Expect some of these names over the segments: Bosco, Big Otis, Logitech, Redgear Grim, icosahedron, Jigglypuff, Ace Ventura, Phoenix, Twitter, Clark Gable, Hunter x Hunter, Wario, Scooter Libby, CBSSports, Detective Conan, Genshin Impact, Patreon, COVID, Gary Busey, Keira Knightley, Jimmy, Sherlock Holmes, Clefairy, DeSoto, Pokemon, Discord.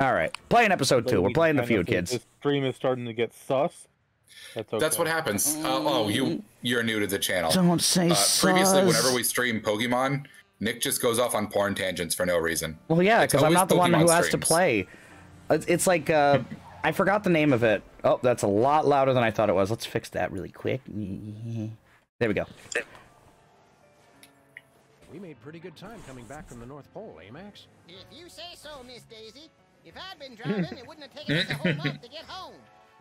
All right, playing episode 2. We're playing the feud, kids. The stream is starting to get sus. That's okay. That's what happens. Oh, you're new to the channel. Don't say sus. Previously, whenever we stream Pokemon, Nick just goes off on porn tangents for no reason. Well, yeah, because I'm not the one who has to play. It's like I forgot the name of it. Oh, that's a lot louder than I thought it was. Let's fix that really quick. There we go. We made pretty good time coming back from the North Pole, eh, Max? If you say so, Miss Daisy. If I'd been driving, it wouldn't have taken us a whole month to get home.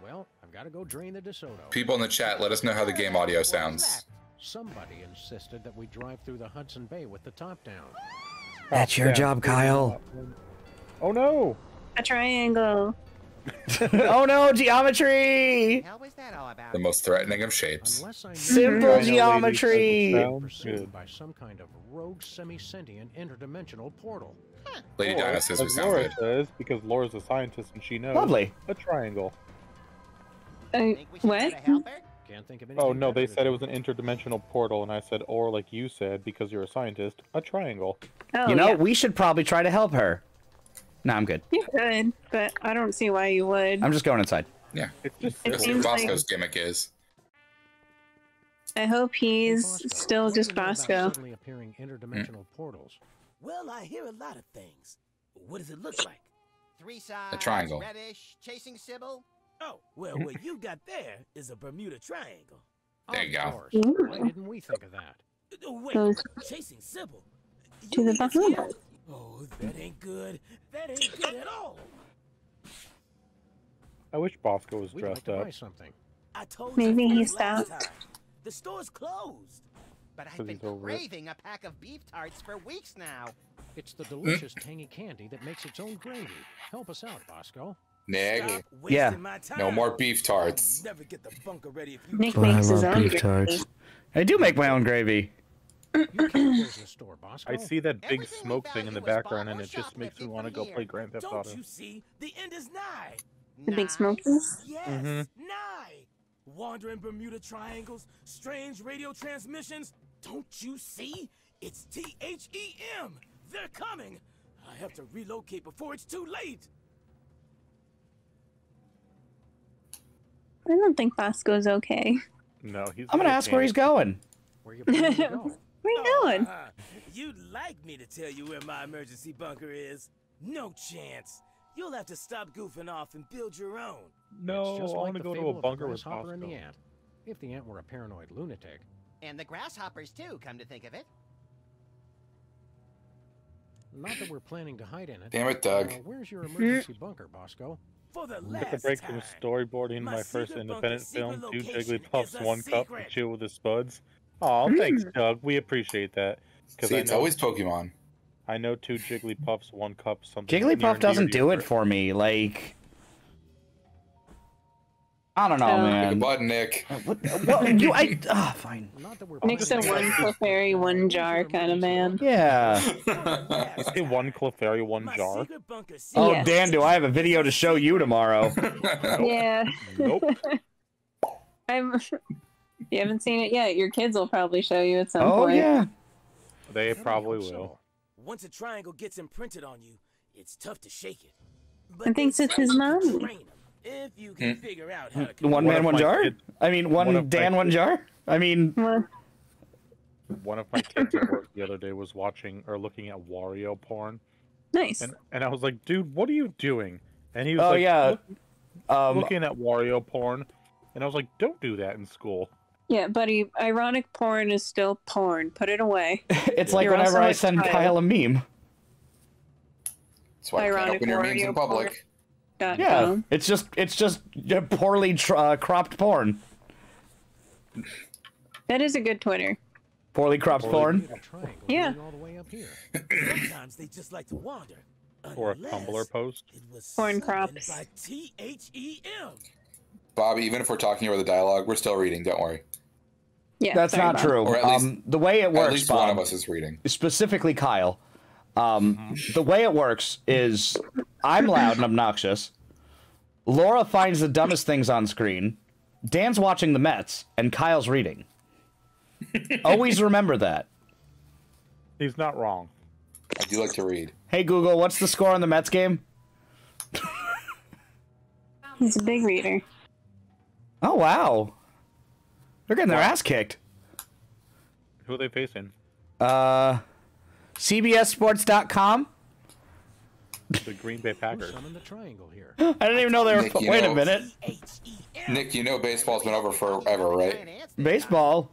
Well, I've got to go drain the DeSoto. People in the chat, let us know how the game audio sounds. Somebody insisted that we drive through the Hudson Bay with the top down. That's your job, Kyle. Oh, no. A triangle. Oh, no, geometry. How was that all about? The most threatening of shapes. Simple geometry. Pursued by some kind of rogue semi-sentient interdimensional portal. Lady Diana says we sound good. Says, because Laura's a scientist and she knows. Lovely. A triangle. What? Can't think of anything. Oh no, they said it was an interdimensional portal, and I said, or like you said, because you're a scientist, a triangle. Oh, you know, we should probably try to help her. No, I'm good. You could, but I don't see why you would. I'm just going inside. Yeah. It's just it Bosco's gimmick is. I hope he's still just Bosco. Suddenly appearing interdimensional portals. Well, I hear a lot of things. What does it look like? Three sides, a triangle. Reddish, chasing Sybil. Oh, well, what you got there is a Bermuda Triangle. There you go. Why didn't we think of that? Wait, chasing Sybil. To the Bermuda. Oh, that ain't good. That ain't good at all. I wish Bosco was dressed up. I told maybe he stopped. The store's closed. But I've been craving a pack of beef tarts for weeks now. It's the delicious tangy candy that makes its own gravy. Help us out, Bosco. Nick. Yeah. No more beef tarts. Never get the bunker ready if you Nick makes his own beef tarts. I do make my own gravy. I see that big smoke thing in the background, and it just makes me want to go play Grand Theft Auto. Don't you see? The end is nigh. The big smoke is? Yes, nigh. Wandering Bermuda Triangles, strange radio transmissions. Don't you see? It's THEM. They're coming. I have to relocate before it's too late. I don't think Bosco's okay. No, he's. I'm gonna ask where he's going. Where you going? Where you going? You'd like me to tell you where my emergency bunker is? No chance. You'll have to stop goofing off and build your own. No, I want to go to a bunker with Hopper and the ant. If the ant were a paranoid lunatic. And the grasshoppers too. Come to think of it. Not that we're planning to hide in it. Damn it, Doug. Where's your emergency bunker, Bosco? For the last time, I break from storyboarding my first independent film, Two Jigglypuffs, One Cup, and Chill with the Spuds. Aw, thanks, Doug. We appreciate that. See, it's always Pokemon. I know Two Jigglypuffs, One Cup, something. Jigglypuff doesn't do it for me. Like, I don't know, man. What, Nick? Fine. Nick's a one Clefairy, one jar kind of man. Yeah. Is it one Clefairy, one jar? Oh, yes. Dan, do I have a video to show you tomorrow? Yeah. Nope. You haven't seen it yet. Your kids will probably show you at some point. Oh, yeah. They probably will. Once a triangle gets imprinted on you, it's tough to shake it. But I think it's his mom. If you can figure out how to one man, one jar? I mean, one Dan, one jar? I mean... One of my kids at work the other day was watching or looking at Wario porn. Nice. And I was like, dude, what are you doing? And he was like, looking at Wario porn. And I was like, don't do that in school. Yeah, buddy, ironic porn is still porn. Put it away. It's like whenever I send Kyle a meme. That's why you can't open your memes in public. Porn. Yeah, it's just poorly cropped porn. That is a good Twitter. Poorly cropped porn. Yeah. Sometimes they just like to wander. Or a Tumblr post. Porn crops. By THEM. Bobby, even if we're talking over the dialogue, we're still reading. Don't worry. Yeah, that's not true. Or at least, the way it works, at least one of us is reading. Specifically, Kyle. The way it works is I'm loud and obnoxious. Laura finds the dumbest things on screen. Dan's watching the Mets and Kyle's reading. Always remember that. He's not wrong. I do like to read. Hey, Google, what's the score on the Mets game? He's a big reader. Oh, wow. They're getting their ass kicked. Who are they facing? CBSSports.com. The Green Bay Packers. I didn't even know they were... Nick, wait a minute. Nick, you know baseball's been over forever, right? Baseball?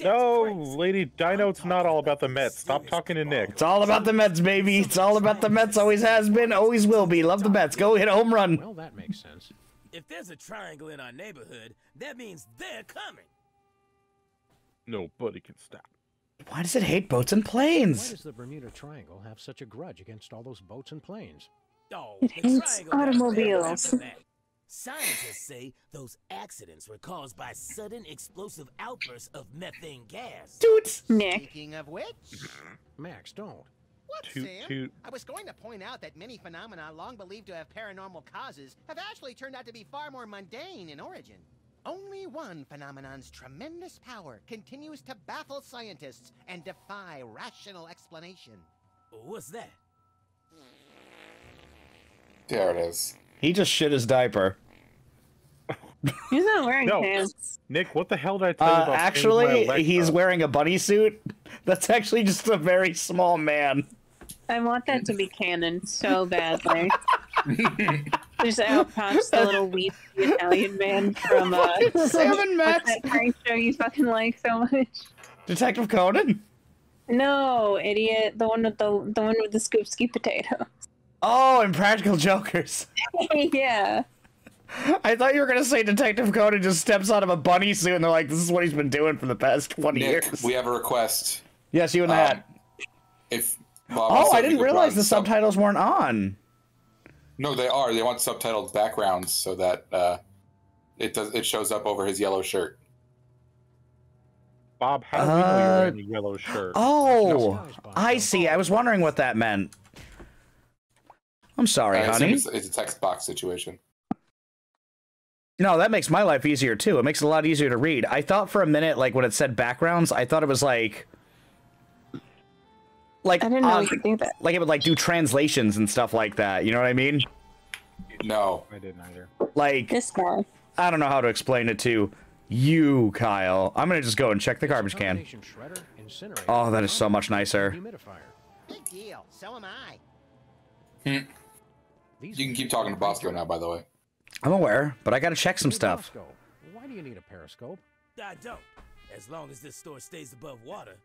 No, Lady Dino, it's not all about the Mets. Stop talking to Nick. It's all about the Mets, baby. It's all about the Mets. Always has been, always will be. Love the Mets. Go hit a home run. Well, that makes sense. If there's a triangle in our neighborhood, that means they're coming. Nobody can stop. Why does it hate boats and planes? Why does the Bermuda Triangle have such a grudge against all those boats and planes? Oh, it hates automobiles. Scientists say those accidents were caused by sudden explosive outbursts of methane gas. Toots, Nick. Speaking of which, Max, don't. What, toot, Sam? Toot. I was going to point out that many phenomena long believed to have paranormal causes have actually turned out to be far more mundane in origin. Only one phenomenon's tremendous power continues to baffle scientists and defy rational explanation. What's that? There it is. He just shit his diaper. He's not wearing pants. Nick, what the hell did I tell you about? Actually, he's wearing a bunny suit. That's actually just a very small man. I want that to be canon so badly. Just out pops the little weepy Italian man from Sam and Max. That prank show you fucking like so much. Detective Conan? No, idiot. The one with the scoop-ski potato. Oh, Impractical Jokers. Yeah. I thought you were going to say Detective Conan just steps out of a bunny suit and they're like, this is what he's been doing for the past 20 Nick, years. We have a request. Yes, you and that. If Bob I didn't realize the subtitles weren't on. No, they are. They want subtitled backgrounds so that it shows up over his yellow shirt. Bob, how do you know you're in a yellow shirt? Oh, I see. I was wondering what that meant. I'm sorry, honey. It's a text box situation. No, that makes my life easier, too. It makes it a lot easier to read. I thought for a minute, like, when it said backgrounds, I thought it was like... I didn't know you could do that. Like, it would, like, do translations and stuff like that. You know what I mean? No. I didn't either. Like, this guy. I don't know how to explain it to you, Kyle. I'm going to just go and check the garbage can. Oh, that is so much nicer. Big deal. So am I. Hmm. You can keep talking to Bosco now, by the way. I'm aware, but I gotta check some stuff. Why do you need a periscope? I don't. As long as this store stays above water.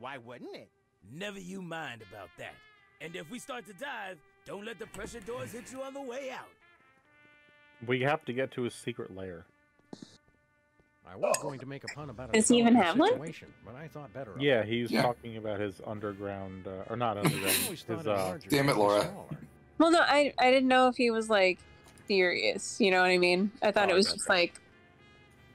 Why wouldn't it? Never you mind about that. And if we start to dive, don't let the pressure doors hit you on the way out. We have to get to a secret lair. I was going to make a pun about it. Does he even have one? But I thought better of it. He's talking about his underground, or not underground. His, damn it, Laura. Well, no, I didn't know if he was like serious. You know what I mean? I thought it was just like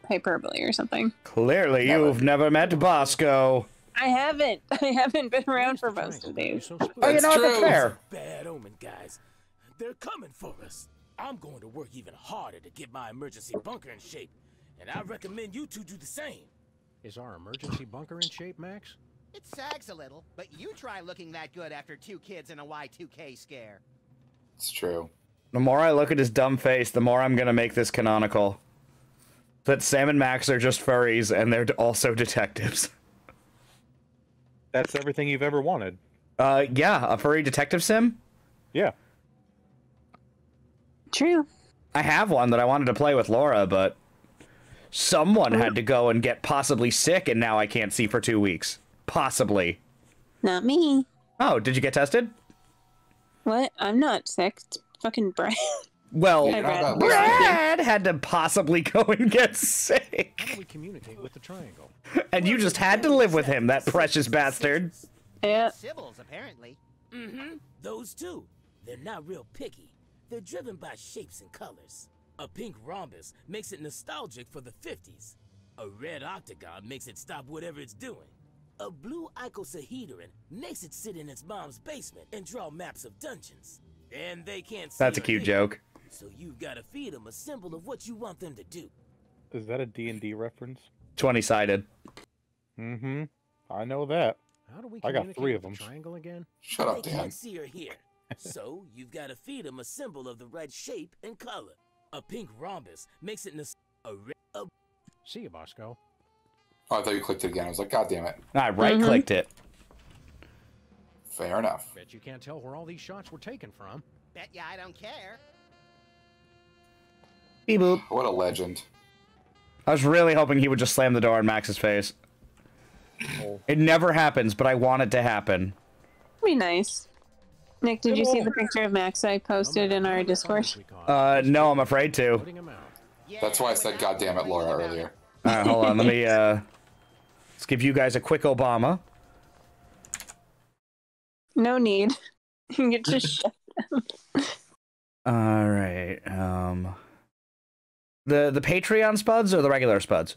hyperbole or something. Clearly, you've never met Bosco. I haven't. I haven't been around for most of these. Oh, you know what? That's fair. Bad omen, guys. They're coming for us. I'm going to work even harder to get my emergency bunker in shape. And I recommend you two do the same. Is our emergency bunker in shape, Max? It sags a little, but you try looking that good after two kids in a Y2K scare. It's true. The more I look at his dumb face, the more I'm going to make this canonical. That Sam and Max are just furries, and they're also detectives. That's everything you've ever wanted. Yeah, a furry detective sim? Yeah. True. I have one that I wanted to play with Laura, but... someone had to go and get possibly sick, and now I can't see for 2 weeks. Possibly. Not me. Oh, did you get tested? What? I'm not sick. It's fucking Brad. Well, Brad had to possibly go and get sick. How do we communicate with the triangle? And you just had to live with him, that precious bastard. Yeah. Sybil's apparently. Mm-hmm. Those two. They're not real picky. They're driven by shapes and colors. A pink rhombus makes it nostalgic for the 50s. A red octagon makes it stop whatever it's doing. A blue icosahedron makes it sit in its mom's basement and draw maps of dungeons. And they can't see. That's a cute joke. So you've got to feed them a symbol of what you want them to do. Is that a D&D reference? 20-sided. Mm-hmm. I know that. How do we I got 3 of them. Triangle again? Shut up, Dan. Can't see her here. So you've got to feed him a symbol of the right shape and color. A pink rhombus makes it See you, Bosco. Oh, I thought you clicked it again. I was like, God damn it. I right-clicked it. Fair enough. Bet you can't tell where all these shots were taken from. Bet ya I don't care. Beep-boop. What a legend. I was really hoping he would just slam the door in Max's face. Oh. It never happens, but I want it to happen. Be nice. Nick, did you see the picture of Max I posted in our Discord? No, I'm afraid to. That's why I said God damn it, Laura, earlier. Alright, hold on. Let me, let's give you guys a quick Obama. No need. You can get just shut up. Alright, The Patreon spuds or the regular spuds?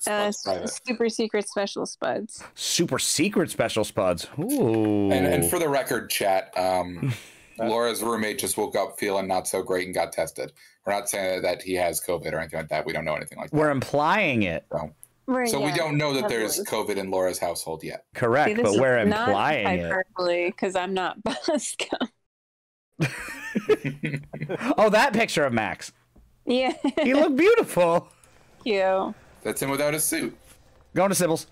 Super secret special spuds. Super secret special spuds. Ooh. And for the record, chat, Laura's roommate just woke up feeling not so great and got tested. We're not saying that he has COVID or anything like that. We don't know anything like that. We're implying it. So, yeah, we don't know that there's COVID in Laura's household yet. Correct, see, but we're implying hyperbole, because I'm not Bosco. Oh, that picture of Max. Yeah. He looked beautiful. Cute. That's him without a suit. Going to Sybil's.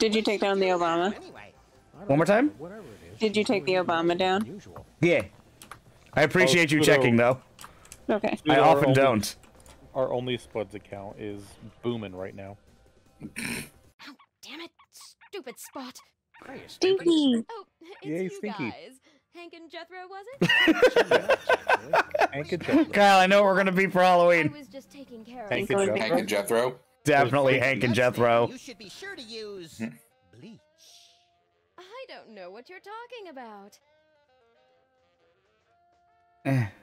Did you take down the Obama? One more time? Did you take the Obama down? Yeah. I appreciate you checking, though. Okay. I often don't. Our only Spuds account is booming right now. Oh, damn it. Stupid Spot. Stinky. Oh, it's you guys. Hank and Jethro, was it? Kyle, I know what we're going to be for Halloween. I was just taking care of Hank and Jethro? Definitely Hank and Jethro. You should be sure to use bleach. I don't know what you're talking about.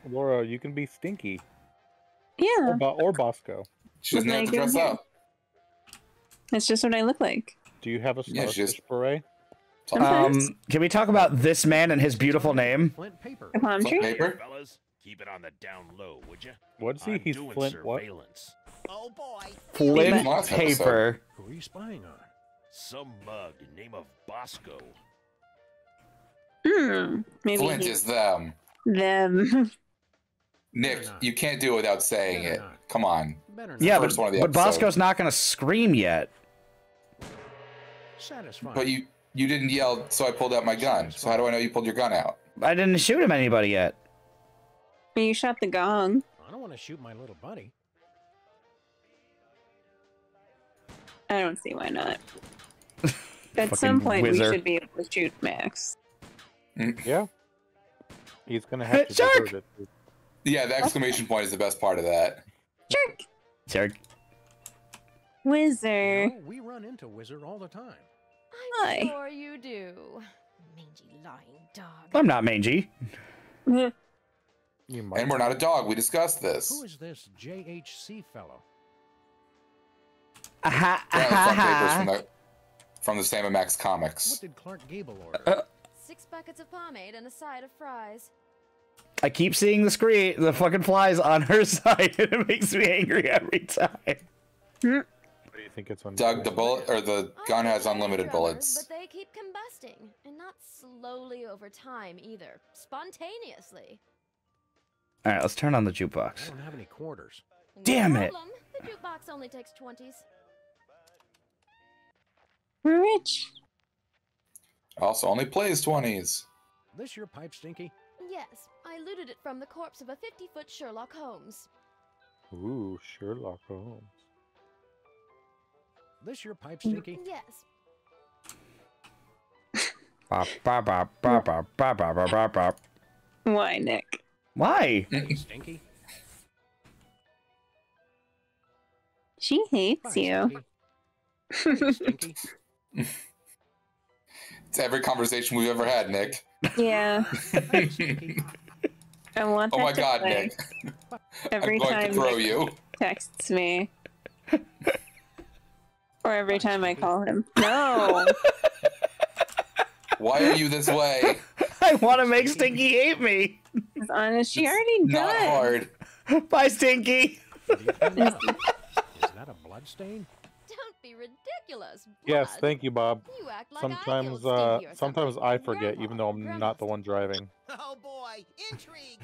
Laura, you can be stinky. Yeah. Or Bosco. She doesn't have to dress up. That's just what I look like. Do you have a starfish beret? Can we talk about this man and his beautiful name? Flint Pepper. Flint Pepper? Keep it on the down low, would you? What's he? He's Flint what? Oh boy. Flint Pepper. Who are you spying on? Some mug name of Bosco. Maybe Flint is them. Them. Nick, you can't do it without saying it. Come on. Yeah, but Bosco's not going to scream yet. Satisfying. But you didn't yell, so I pulled out my gun. So how do I know you pulled your gun out? I didn't shoot him anybody yet. You shot the gong. I don't want to shoot my little buddy. I don't see why not. At some point, we should be able to shoot Max. Yeah. He's going to have to deserve it. Yeah, the exclamation point is the best part of that. Jerk. Jerk. Wizard. You know, we run into Wizard all the time. I'm sure you do. Mangy lying dog. I'm not mangy. And we're not a dog. We discussed this. Who is this J.H.C. fellow? Aha, aha, from the Sam and Max comics. What did Clark Gable order? 6 buckets of pomade and a side of fries. I keep seeing the screen, the fucking flies on her side, and it makes me angry every time. I think it's Doug, the bullet or the gun has unlimited bullets, but they keep combusting, and not slowly over time either, spontaneously. All right, let's turn on the jukebox. I don't have any quarters. Damn it! The jukebox only takes 20s. We're rich. Also, only plays 20s. This your pipe, Stinky? Yes, I looted it from the corpse of a 50-foot Sherlock Holmes. Ooh, Sherlock Holmes. This your pipe, Stinky? Yes. Bop, bop, bop, bop, bop, bop, bop, bop, bop. Why, Nick? Why? Stinky. She hates you. Stinky. It's every conversation we've ever had, Nick. Yeah. I want that. Oh my God, Nick! Every time Nick texts me. Or every time I call him. No! Why are you this way? I want to make Stinky hate me. It's honest, she already does. Not hard. Bye, Stinky. Is that a bloodstain? Don't be be ridiculous. But yes, thank you, Bob. You act like sometimes I forget, even though I'm not the one driving. Oh boy, intrigue!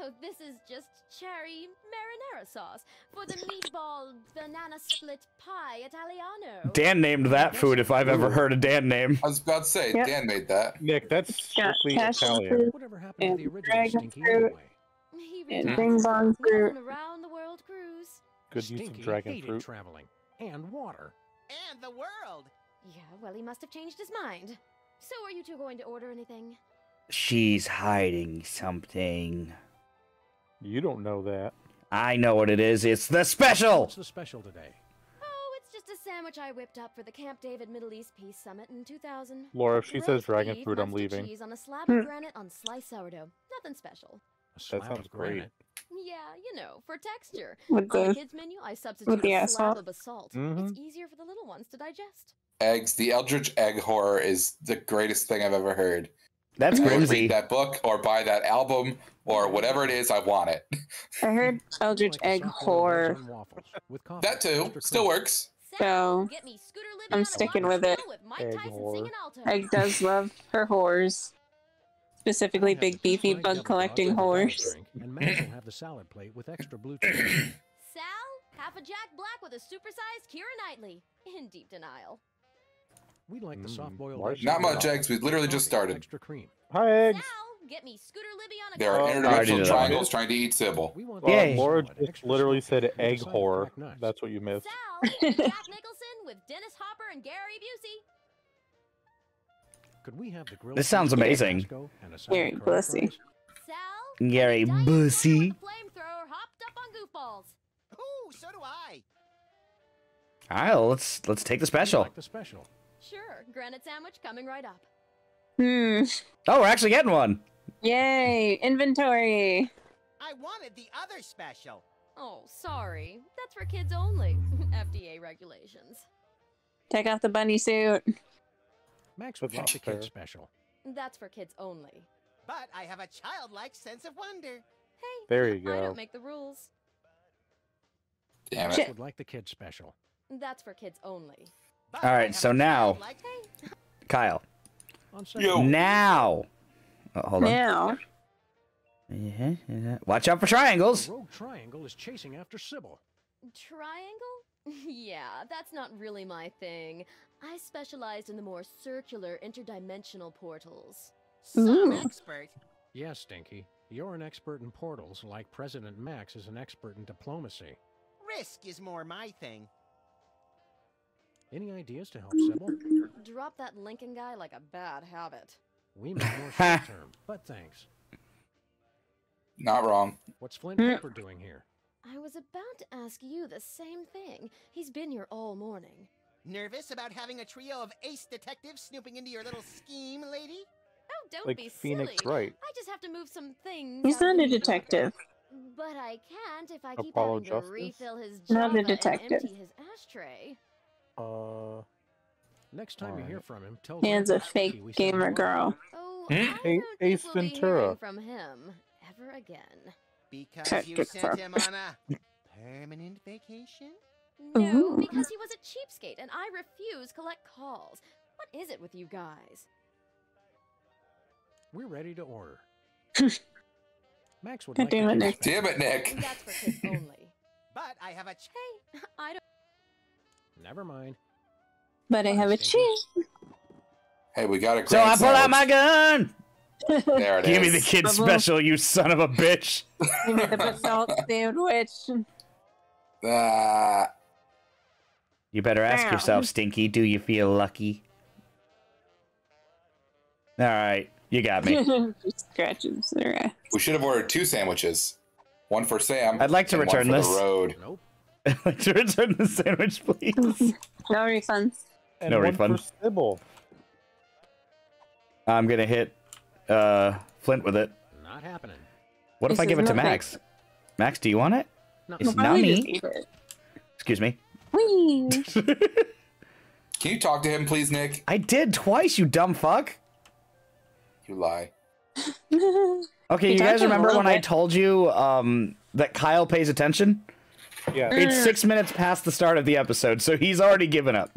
Oh, this is just cherry marinara sauce for the meatball banana split pie Italiano. Dan named that food if I've ever heard a Dan name. I was about to say, yep. Dan made that. Nick, that's strictly Italian. Whatever happened to the original stinky anyway? Bing-bong fruit. Good use of dragon fruit. Traveling and water. And the world. Yeah, well, he must have changed his mind. So are you two going to order anything? She's hiding something. You don't know that. I know what it is. It's the special! What's the special today? Oh, it's just a sandwich I whipped up for the Camp David Middle East Peace Summit in 2000. Laura, if she says dragon fruit, I'm leaving. Cheese on a slab of granite on sliced sourdough. Nothing special. That sounds great. Yeah, you know, for texture. With the kids' menu, I substitute a slab of basalt. It's easier for the little ones to digest. Eggs. The Eldritch Egg Horror is the greatest thing I've ever heard. That's crazy. Read that book or buy that album or whatever it is. I want it. I heard Eldritch Egg Horror. That too still works. So I'm sticking with it. Egg does love her whores, specifically big beefy bug collecting whores. And Max will have the salad plate with extra blue cheese. Sal, half a Jack Black with a supersized Keira Knightley in deep denial. We like the soft boiled. Not much eggs. We literally just started. Extra cream. Hi, eggs. Now, get me Scooter Libby on a there are international triangles trying to eat Sybil. Laura just literally said egg horror. That's what you missed. Sal, Jack Nicholson with Dennis Hopper and Gary Busey. Could we have the grill? This sounds amazing. Gary Busey. Sal, Gary Busey. Flamethrower hopped up on goofballs. Ooh, so do I. All right, let's take the special. Sure, granite sandwich coming right up. Oh, we're actually getting one. Yay, inventory. I wanted the other special. Oh, sorry. That's for kids only. FDA regulations. Take off the bunny suit. Max would like the kids special. That's for kids only. But I have a childlike sense of wonder. Hey, there you go. I don't make the rules. Damn it. Max would like the kids special. That's for kids only. All right, so now, Kyle. Yo. Now, oh, hold on. Now, watch out for triangles. The rogue triangle is chasing after Sybil. Triangle? Yeah, that's not really my thing. I specialized in the more circular, interdimensional portals. Some expert. Yes, Stinky. You're an expert in portals, like President Max is an expert in diplomacy. Risk is more my thing. Any ideas to help Sybil? Drop that Lincoln guy like a bad habit. We make more short term, but thanks. Not wrong. What's Flint Pepper doing here? I was about to ask you the same thing. He's been here all morning. Nervous about having a trio of ace detectives snooping into your little scheme, lady? Oh, don't be silly. Phoenix, right? I just have to move some things. He's not a detective. But I can't if I keep having to refill his java and empty his ashtray. Next time you hear from him, tell Dan's a fake gamer girl. Oh, Ace Ventura. From him ever again. Because you sent him on a permanent vacation? No, because he was a cheapskate and I refuse to collect calls. What is it with you guys? We're ready to order. Max would like to Nick. Damn it, Nick. That's for kids only. But I have a hey, I don't never mind. But I have a cheese. Hey, we got a great sandwich. So I pull out my gun. There it is. Give me the kid's special, you son of a bitch. Give me the basalt sandwich. You better ask yourself, Stinky, do you feel lucky? All right, you got me. Scratches. We should have ordered two sandwiches. One for Sam. I'd like to return one for this. The road. Nope. To return the sandwich, please. No refunds. And no refunds. I'm gonna hit Flint with it. Not happening. What this if I give it to Max? Max, do you want it? No. It's not me. Excuse me. Wee. Can you talk to him, please, Nick? I did twice, you dumb fuck. You lie. Okay, you guys remember when I told you that Kyle pays attention? Yeah. It's 6 minutes past the start of the episode, so he's already given up.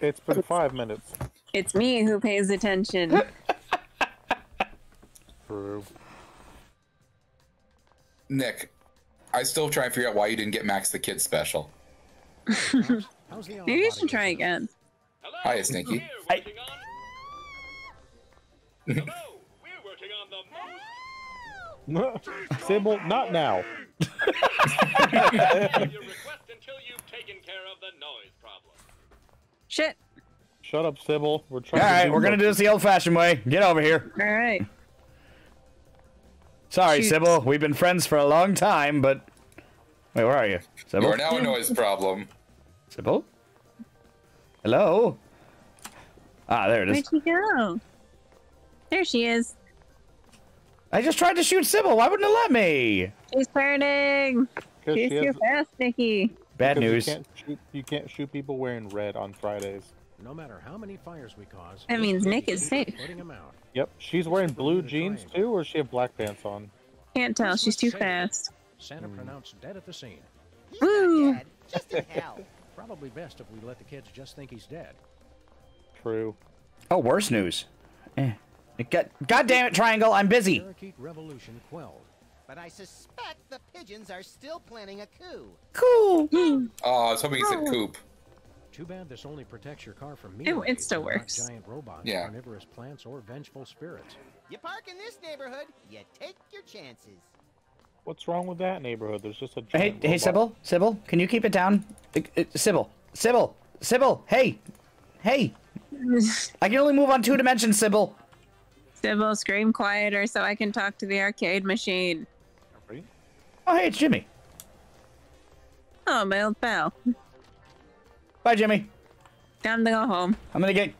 It's been 5 minutes. It's me who pays attention. True. Nick, I still try and figure out why you didn't get Max the Kid special. Maybe you should try again. Hi, Stinky. Hi. Hello, we're working on the most... Sybil, not now. You request until you've taken care of the noise problem. Shit. Shut up, Sybil. We're trying. All right, we're gonna do this the old-fashioned way. Get over here. All right. Sorry, shoot. Sybil. We've been friends for a long time, but wait, where are you, Sybil? You're now a noise problem. Sybil. Hello. Ah, there it is. Where'd she go? There she is. I just tried to shoot Sybil. Why wouldn't it let me? She's turning. She's too fast, Nikki. Bad news. You can't shoot people wearing red on Fridays. No matter how many fires we cause. That means Nick is safe. Yep. She's wearing blue jeans too, or does she have black pants on? Can't tell. She's too fast. Santa pronounced dead at the scene. Woo! Just in hell. Probably best if we let the kids just think he's dead. True. Oh, worse news. God damn it, Triangle! I'm busy. Parakeet revolution quelled. But I suspect the pigeons are still planning a coup. Cool. Oh, I was hoping you said coop. Too bad this only protects your car from me. It still works. Giant robots, yeah. Carnivorous plants, or vengeful spirits. You park in this neighborhood, you take your chances. What's wrong with that neighborhood? There's just a giant robot. Hey, Sybil, can you keep it down? Sybil, hey, I can only move on 2 dimensions, Sybil. Sybil, scream quieter so I can talk to the arcade machine. Oh, hey, it's Jimmy. Oh, my old pal. Bye, Jimmy. Time to go home. I'm gonna get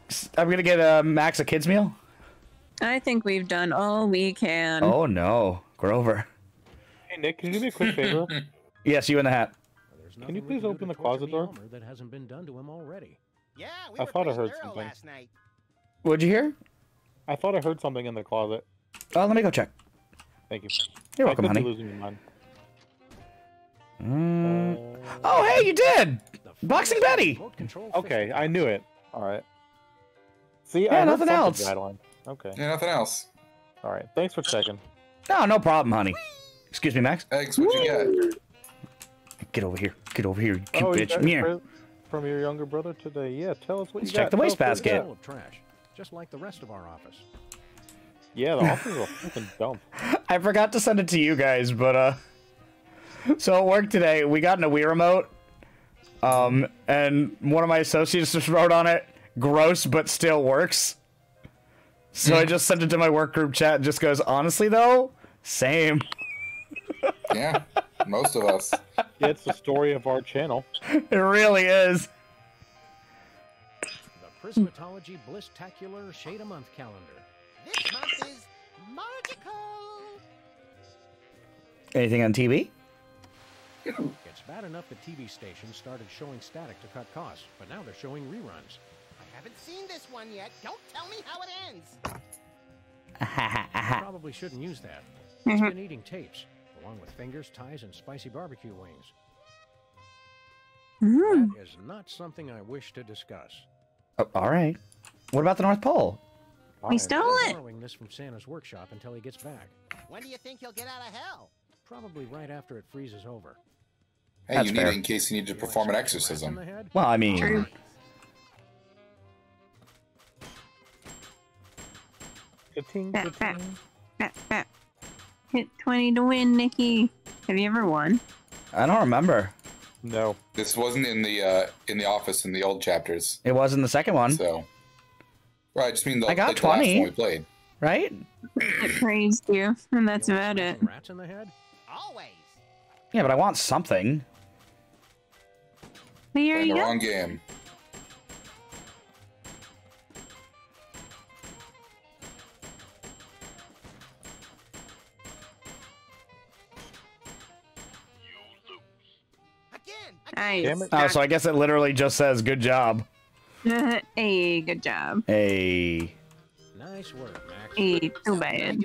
Max a kid's meal. I think we've done all we can. Oh no, Grover. Hey Nick, can you do me a quick favor? Yes, you in the hat. Can you please open the closet door? That hasn't been done to him already. Yeah, I thought I heard something. What'd you hear? I thought I heard something in the closet. Oh, let me go check. Thank you. You're welcome, honey. I could be losing your mind. Oh, hey, you did. Boxing Betty! Okay, I knew it. Alright. See, yeah, nothing else. Rattling. Okay. Yeah, nothing else. Alright, thanks for checking. Oh, no problem, honey. Excuse me, Max. Thanks, what you got? Get over here. Get over here, you cute bitch. Here. From your younger brother today. Yeah, tell us what you got. Check the wastebasket. Just like the rest of our office. Yeah, the office is a fucking dump. I forgot to send it to you guys, but so at work today, we got in a Wii remote. And one of my associates just wrote on it, gross, but still works. So I just sent it to my work group chat and just goes, honestly, though, same. Yeah, most of us. Yeah, it's the story of our channel. It really is. The Prismatology Bliss-tacular Shade-a-Month calendar. This month is magical. Anything on TV? It's bad enough that TV stations started showing static to cut costs, but now they're showing reruns. I haven't seen this one yet. Don't tell me how it ends. Probably shouldn't use that. It's been eating tapes, along with fingers, ties, and spicy barbecue wings. That is not something I wish to discuss. Oh, all right. What about the North Pole? We stole it. Borrowing this from Santa's workshop until he gets back. When do you think he'll get out of hell? Probably right after it freezes over. Hey, that's fair. Need it in case you need to perform an exorcism. Well, I mean... True. Hit 20 to win, Nikki. Have you ever won? I don't remember. No. This wasn't in the office in the old chapters. It was in the second one. So, well, I just mean the, I got 20. The last one we played. Right? I praised you, and that's about it. Rats in the head? Always. Yeah, but I want something. There you go. Wrong game. Nice. Oh, so I guess it literally just says "good job." Hey, good job. Hey. Nice work, Max. Hey, too bad.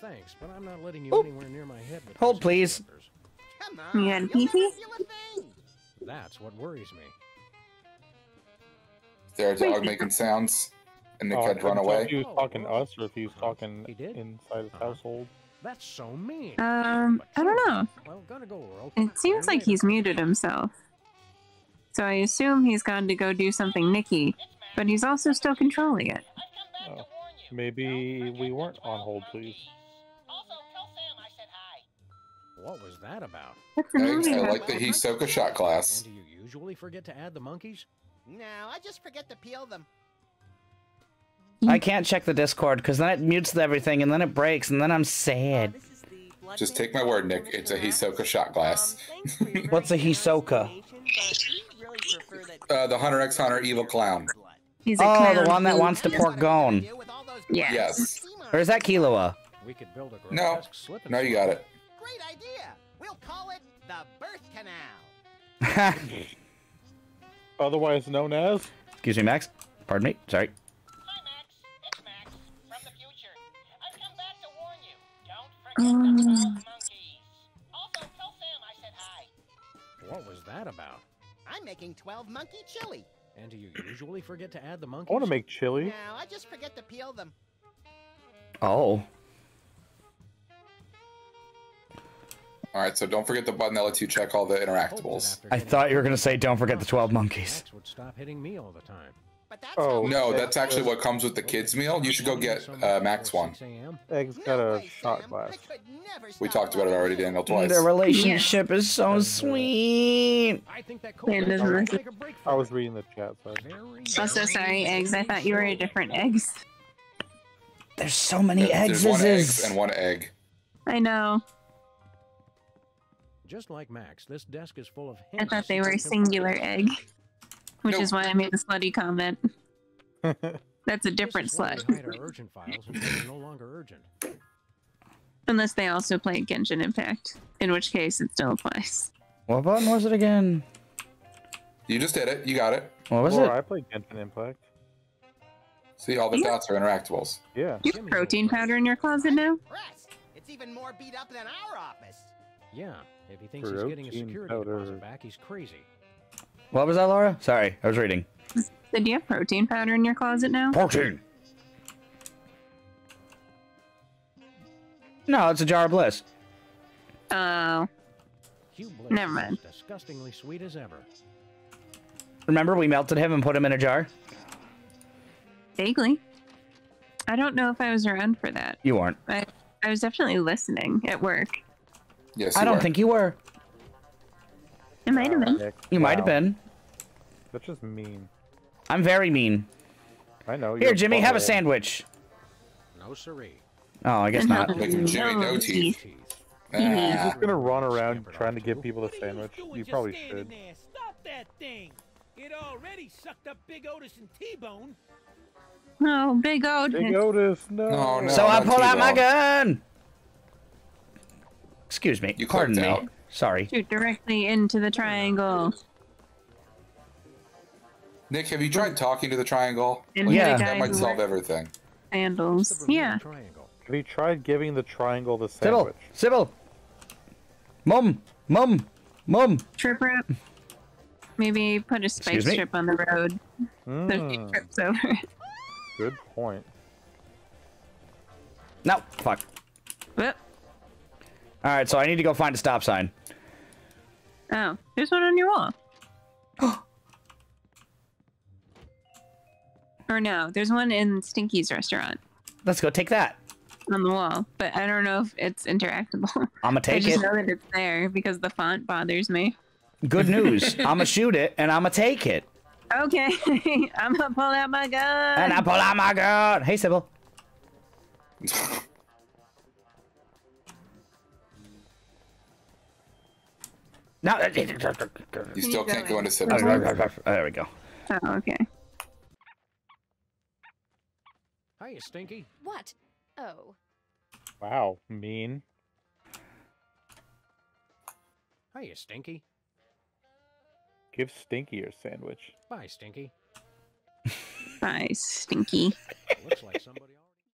Thanks, but I'm not letting you anywhere near my head. Hold, please. Come on, yeah, that's what worries me. Is there a dog making sounds? And they could run away. If he was talking to us, or if he was talking inside his household. That's so mean. I don't know. Well, it seems like he's muted himself. So I assume he's gone to go do something Nikki, but he's also still controlling it. Oh. Maybe we weren't on hold, please. Also, tell Sam I said hi. What was that about? I like the Hisoka shot glass. And do you usually forget to add the monkeys? No, I just forget to peel them. I can't check the Discord because then it mutes everything and then it breaks and then I'm sad. Just take my word, Nick. It's a Hisoka shot glass. What's a Hisoka? The Hunter x Hunter evil clown. He's a clown. The one that wants to pork gone. Yes. Or is that Killua? No. No, you got it. Great idea. We'll call it the birth canal. Otherwise known as. Excuse me, Max. Pardon me. Sorry. What was that about? I'm making 12 monkey chili. And do you usually forget to add the monkeys? I want to make chili. No, I just forget to peel them. Oh. All right, so don't forget the button that lets you check all the interactables. I thought you were going to say don't forget the 12 monkeys. Would stop hitting me all the time. But that's no, that's actually what comes with the kids' meal. You should go get Max one. Egg's got a shot glass. We talked about it already, Daniel, twice. Their relationship is so sweet. I was reading the chat. So sorry, Eggs. I thought you were a different Eggs. There's so many Eggs. There's one Eggs and one Egg. I know. Just like Max, this desk is full of hints. I thought they were a singular Egg. Which is why I made the slutty comment. That's a different slut. Unless they also play Genshin Impact, in which case it still applies. What button was it again? You just did it. You got it. What was it? I played Genshin Impact. See, all the dots are interactables. Yeah. You have protein powder in your closet now? It's even more beat up than our office. Yeah. If he thinks he's getting a security deposit back, he's crazy. What was that, Laura? Sorry, I was reading. Did you have protein powder in your closet now? Protein! No, it's a jar of bliss. Oh. Never mind. Disgustingly sweet as ever. Remember, we melted him and put him in a jar? Vaguely. I don't know if I was around for that. You weren't. I was definitely listening at work. Yes, you I don't think you were. It might have been. You might have been. That's just mean. I'm very mean. I know. Here, Jimmy, have a sandwich. No, siree. Oh, I guess not. Jimmy, no teeth. He's just gonna run around trying to give people a sandwich. You probably should. Stop that thing! It already sucked up Big Otis and T-Bone. No, Big Otis. Big Otis, no. So I pulled out my gun. Excuse me. You pardon me. Sorry. Shoot directly into the triangle. Nick, have you tried talking to the triangle? Like, yeah. That might solve everything. Sandals. Yeah. Have you tried giving the triangle the sandwich? Sybil! Mum! Trip wrap. Maybe put a spice trip on the road. So she trips over. Good point. No. Fuck. Whoop. Alright, so I need to go find a stop sign. Oh, there's one on your wall. Or no, there's one in Stinky's restaurant. Let's go take that. On the wall, but I don't know if it's interactable. I'm gonna take it. I just know that it's there because the font bothers me. Good news. I'm gonna shoot it and I'm gonna take it. Okay. I'm gonna pull out my gun. And I pull out my gun. Hey, Sybil. No, you still can't go into Sybil's. There we go. Oh, okay. Hiya, Stinky. What? Oh. Wow, mean. Hiya, Stinky. Give Stinky your sandwich. Bye, Stinky. Bye, Stinky. Looks like somebody.